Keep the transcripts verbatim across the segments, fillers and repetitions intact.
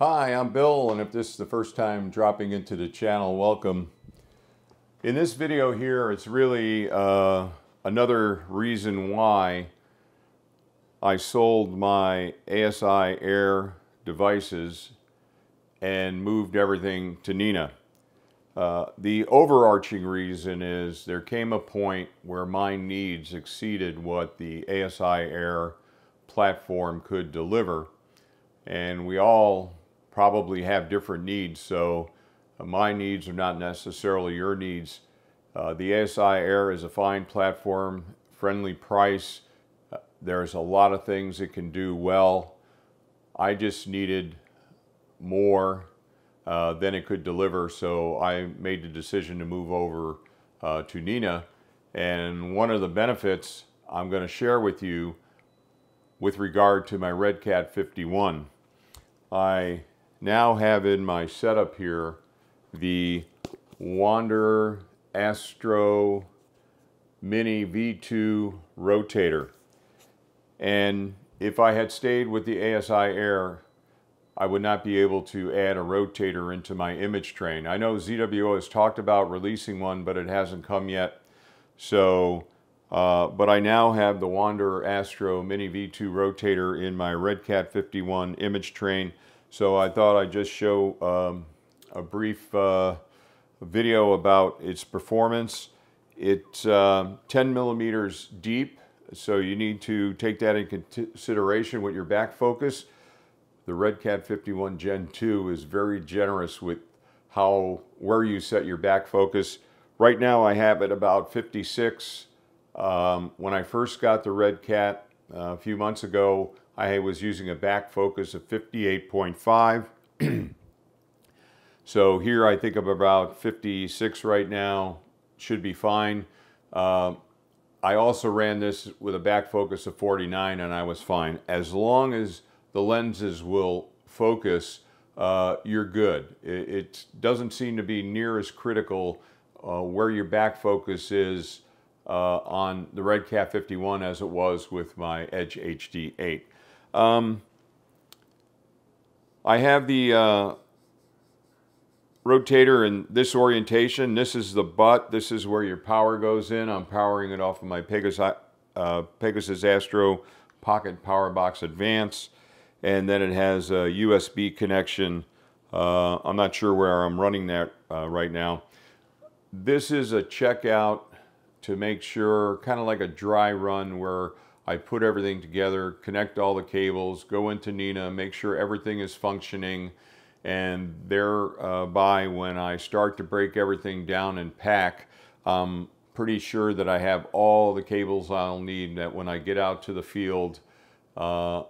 Hi, I'm Bill, and if this is the first time dropping into the channel, welcome. In this video here, it's really uh, another reason why I sold my A S I Air devices and moved everything to N I N A. Uh, the overarching reason is there came a point where my needs exceeded what the A S I Air platform could deliver, and we all probably have different needs, so my needs are not necessarily your needs. Uh, the A S I Air is a fine platform, friendly price. Uh, there's a lot of things it can do well. I just needed more uh, than it could deliver, so I made the decision to move over uh, to N I N A. And one of the benefits I'm going to share with you with regard to my Redcat fifty-one. I now have in my setup here the Wanderer Astro Mini v two rotator, and if I had stayed with the A S I Air, I would not be able to add a rotator into my image train. I know Z W O has talked about releasing one, but it hasn't come yet. So uh, but I now have the Wanderer Astro Mini v two rotator in my Redcat fifty-one image train. So I thought I'd just show um, a brief uh, video about its performance. It's uh, ten millimeters deep, so you need to take that in consideration with your back focus. The Redcat fifty-one Gen two is very generous with how where you set your back focus. Right now I have it about fifty-six. Um, when I first got the Redcat uh, a few months ago, I was using a back focus of fifty-eight point five. So here I think I'm about fifty-six right now, should be fine. Uh, I also ran this with a back focus of forty-nine and I was fine. As long as the lenses will focus, uh, you're good. It, it doesn't seem to be near as critical uh, where your back focus is uh, on the Redcat fifty-one as it was with my Edge H D eight. Um, I have the uh, rotator in this orientation. This is the butt. This is where your power goes in. I'm powering it off of my Pegasus, uh, Pegasus Astro Pocket Power Box Advance. And then it has a U S B connection. Uh, I'm not sure where I'm running that uh, right now. This is a checkout to make sure, kind of like a dry run where I put everything together, connect all the cables, go into N I N A, make sure everything is functioning, and thereby when I start to break everything down and pack, I'm pretty sure that I have all the cables I'll need, that when I get out to the field, uh,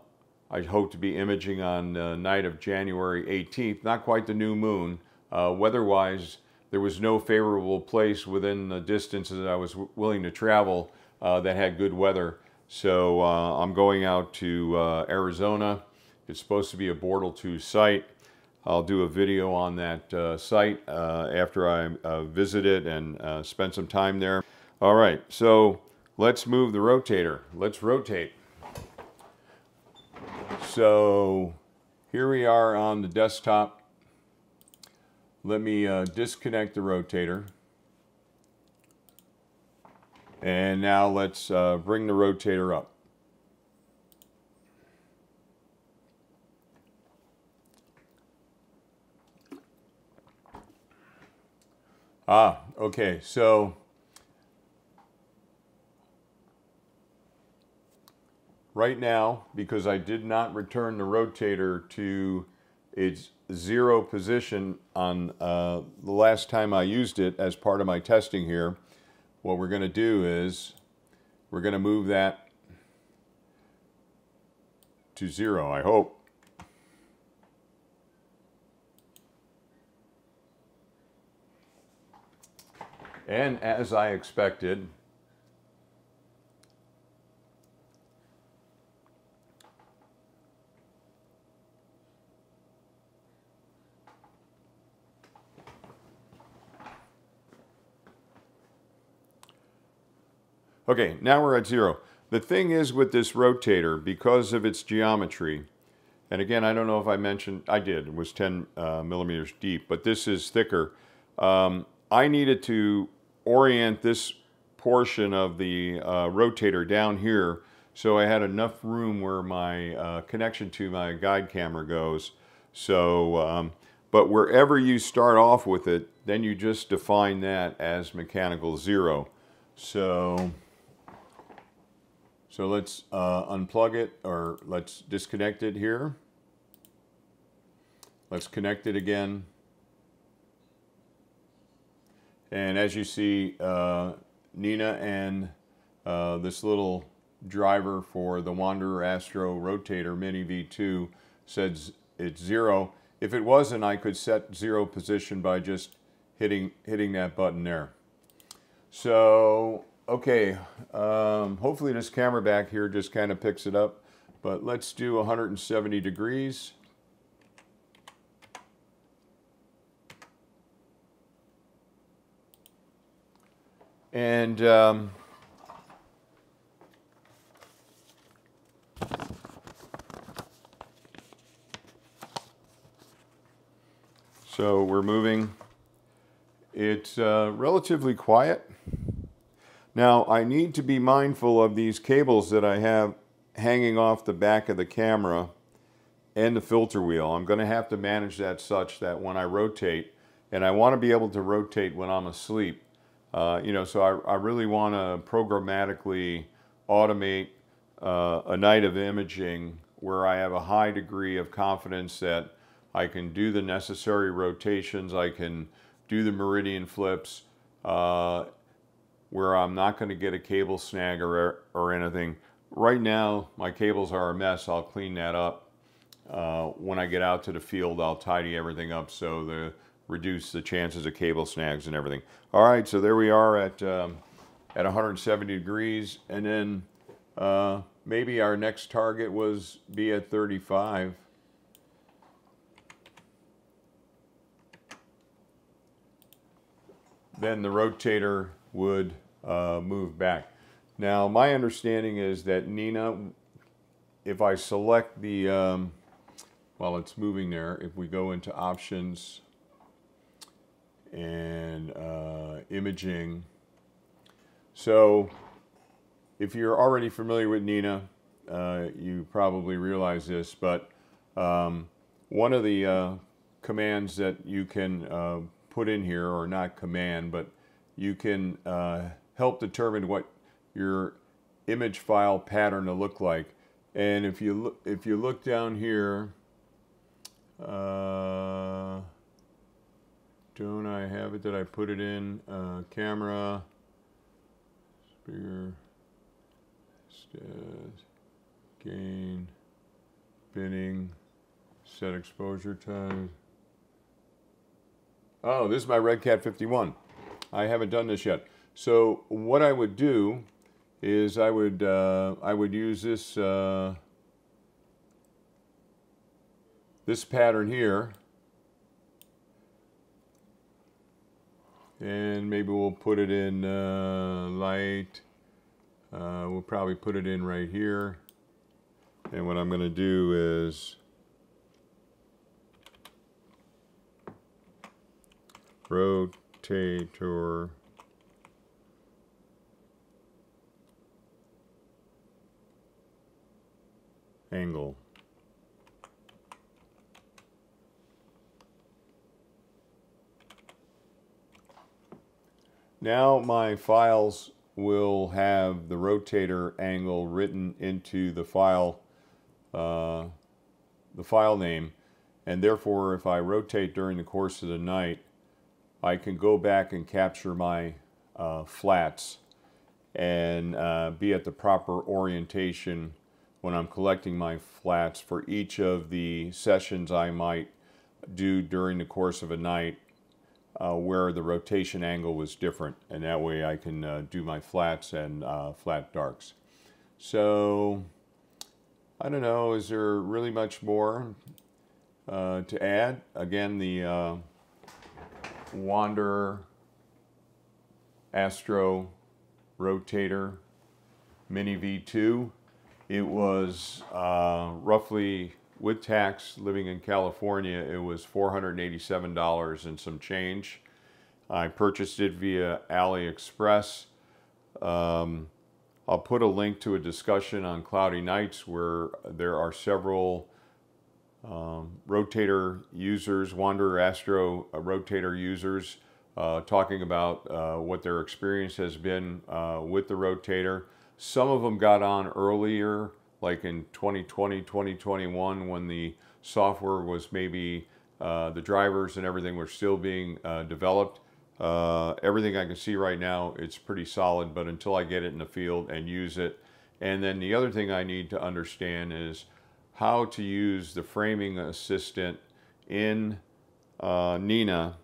I hope to be imaging on the night of January eighteenth, not quite the new moon. Uh, weather-wise, there was no favorable place within the distance that I was w willing to travel uh, that had good weather. So uh, I'm going out to uh, Arizona. It's supposed to be a Bortle two site. I'll do a video on that uh, site uh, after I uh, visit it and uh, spend some time there. All right, so let's move the rotator. Let's rotate. So here we are on the desktop. Let me uh, disconnect the rotator. And now let's uh, bring the rotator up. Ah, okay, so right now, because I did not return the rotator to its zero position on uh, the last time I used it as part of my testing here, what we're going to do is we're going to move that to zero, I hope. And as I expected, okay, now we're at zero. The thing is with this rotator, because of its geometry, And again, I don't know if I mentioned, I did, it was ten uh, millimeters deep, but this is thicker. Um, I needed to orient this portion of the uh, rotator down here, so I had enough room where my uh, connection to my guide camera goes. So, um, but wherever you start off with it, then you just define that as mechanical zero. So, so let's uh, unplug it, or let's disconnect it here. Let's connect it again. And as you see, uh, N I N A and uh, this little driver for the Wanderer Astro Rotator Mini V two says it's zero. If it wasn't, I could set zero position by just hitting hitting that button there. So, okay, um, hopefully this camera back here just kind of picks it up, but let's do one hundred seventy degrees. And um, so we're moving. It's uh, relatively quiet. Now I need to be mindful of these cables that I have hanging off the back of the camera and the filter wheel. I'm going to have to manage that such that when I rotate, and I want to be able to rotate when I'm asleep, Uh, you know, so I, I really want to programmatically automate uh, a night of imaging where I have a high degree of confidence that I can do the necessary rotations, I can do the meridian flips, uh, where I'm not going to get a cable snag or, or anything. Right now, my cables are a mess. I'll clean that up. Uh, when I get out to the field, I'll tidy everything up so the reduce the chances of cable snags and everything. All right, so there we are at um, at one hundred seventy degrees, and then uh, maybe our next target was be at thirty-five. Then the rotator would uh, move back. Now, my understanding is that N I N A, if I select the, um, while it's moving there, if we go into options and uh, imaging. So if you're already familiar with N I N A, uh, you probably realize this, but um, one of the uh, commands that you can uh, put in here, or not command, but you can uh, help determine what your image file pattern to look like. And if you look, if you look down here, uh, don't I have it? Did I put it in? Uh, camera, spear, stats, gain, binning, set exposure time. Oh, this is my Redcat fifty-one. I haven't done this yet. So what I would do is I would uh, I would use this uh, this pattern here. And maybe we'll put it in uh, light. Uh, we'll probably put it in right here. And what I'm going to do is rotator angle. Now my files will have the rotator angle written into the file, uh, the file name, and therefore if I rotate during the course of the night, I can go back and capture my uh, flats and uh, be at the proper orientation when I'm collecting my flats for each of the sessions I might do during the course of a night, Uh, where the rotation angle was different, and that way I can uh, do my flats and uh, flat darks. So I don't know, is there really much more uh, to add? Again, the uh, Wanderer Astro Rotator Mini V two, it was uh, roughly With tax, living in California, it was four hundred eighty-seven dollars and some change. I purchased it via AliExpress. Um, I'll put a link to a discussion on Cloudy Nights where there are several um, rotator users, Wanderer Astro uh, rotator users, uh, talking about uh, what their experience has been uh, with the rotator. Some of them got on earlier, like in twenty twenty, twenty twenty-one, when the software was maybe, uh, the drivers and everything were still being uh, developed. Uh, everything I can see right now, it's pretty solid, but until I get it in the field and use it. And then the other thing I need to understand is how to use the framing assistant in uh, N I N A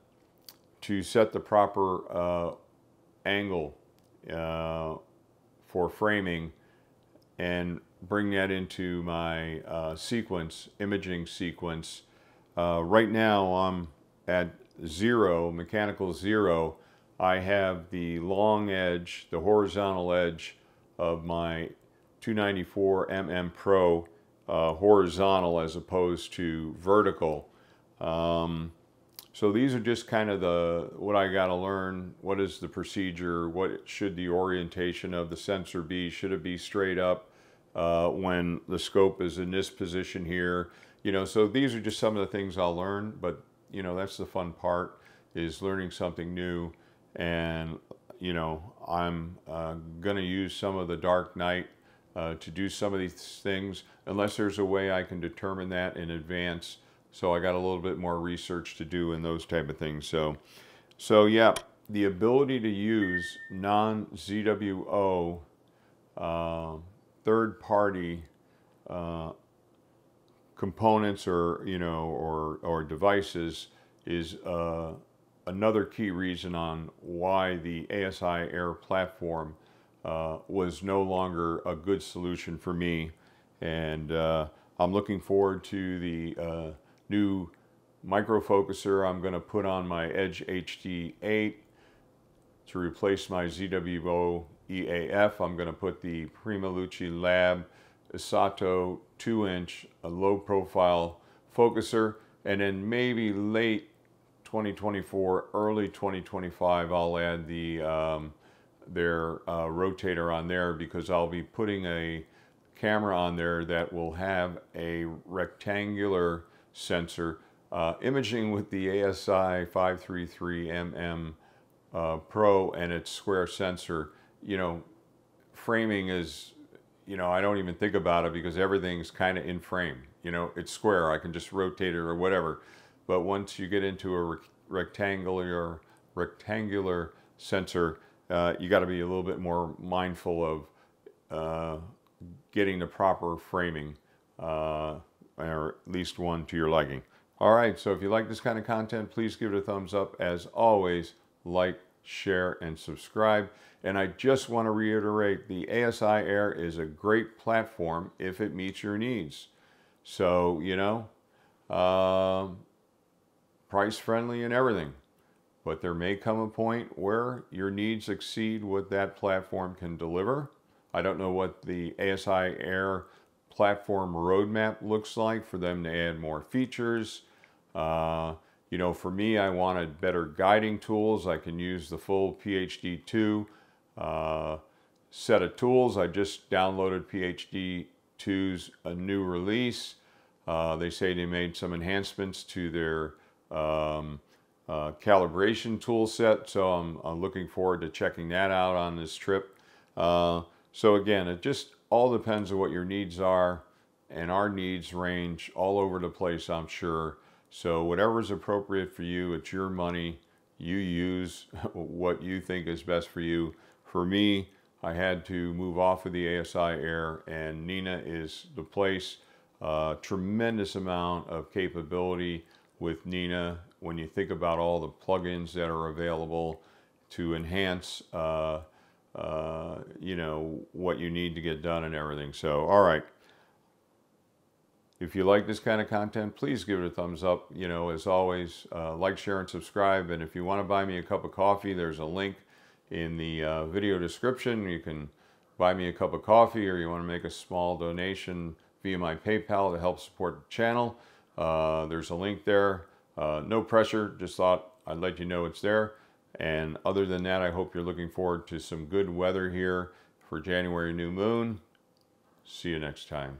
to set the proper uh, angle uh, for framing and bring that into my uh, sequence, imaging sequence. Uh, right now I'm at zero, mechanical zero. I have the long edge, the horizontal edge of my two ninety-four millimeter Pro uh, horizontal as opposed to vertical. Um, so these are just kind of the, what I got to learn, what is the procedure, what should the orientation of the sensor be, should it be straight up Uh, when the scope is in this position here, you know, so these are just some of the things I'll learn, but you know, that's the fun part, is learning something new. And you know, I'm uh, gonna use some of the Dark Knight uh, to do some of these things, unless there's a way I can determine that in advance. So I got a little bit more research to do and those type of things. So, so yeah, the ability to use non-Z W O uh, third-party uh, components, or you know, or or devices, is uh, another key reason on why the A S I Air platform uh, was no longer a good solution for me. And uh, I'm looking forward to the uh, new microfocuser I'm going to put on my Edge H D eight to replace my Z W O E A F. I'm going to put the PrimaLuce Lab Asato two inch low-profile focuser, and then maybe late twenty twenty-four, early twenty twenty-five, I'll add the um, their uh, rotator on there, because I'll be putting a camera on there that will have a rectangular sensor. Uh, imaging with the A S I five thirty-three millimeter uh, Pro and its square sensor, you know, framing is, you know, I don't even think about it because everything's kind of in frame. You know, it's square. I can just rotate it or whatever. But once you get into a re rectangular rectangular sensor, uh, you got to be a little bit more mindful of uh, getting the proper framing, uh, or at least one to your liking. All right. So if you like this kind of content, please give it a thumbs up. As always, like, share, and subscribe. And I just want to reiterate, the A S I Air is a great platform if it meets your needs. So, you know, uh, price friendly and everything. But there may come a point where your needs exceed what that platform can deliver. I don't know what the A S I Air platform roadmap looks like for them to add more features. Uh, You know, for me, I wanted better guiding tools. I can use the full P H D two uh, set of tools. I just downloaded P H D two's a new release. Uh, they say they made some enhancements to their um, uh, calibration tool set. So I'm, I'm looking forward to checking that out on this trip. Uh, so again, it just all depends on what your needs are, and our needs range all over the place, I'm sure. So whatever is appropriate for you, it's your money. You use what you think is best for you. For me, I had to move off of the A S I Air, and N I N A is the place. Uh, tremendous amount of capability with N I N A when you think about all the plugins that are available to enhance uh, uh, you know, what you need to get done and everything. So, all right. If you like this kind of content, please give it a thumbs up. You know, as always, uh, like, share, and subscribe. And if you want to buy me a cup of coffee, there's a link in the uh, video description. You can buy me a cup of coffee, or you want to make a small donation via my PayPal to help support the channel. Uh, there's a link there. Uh, no pressure, just thought I'd let you know it's there. And other than that, I hope you're looking forward to some good weather here for January new moon. See you next time.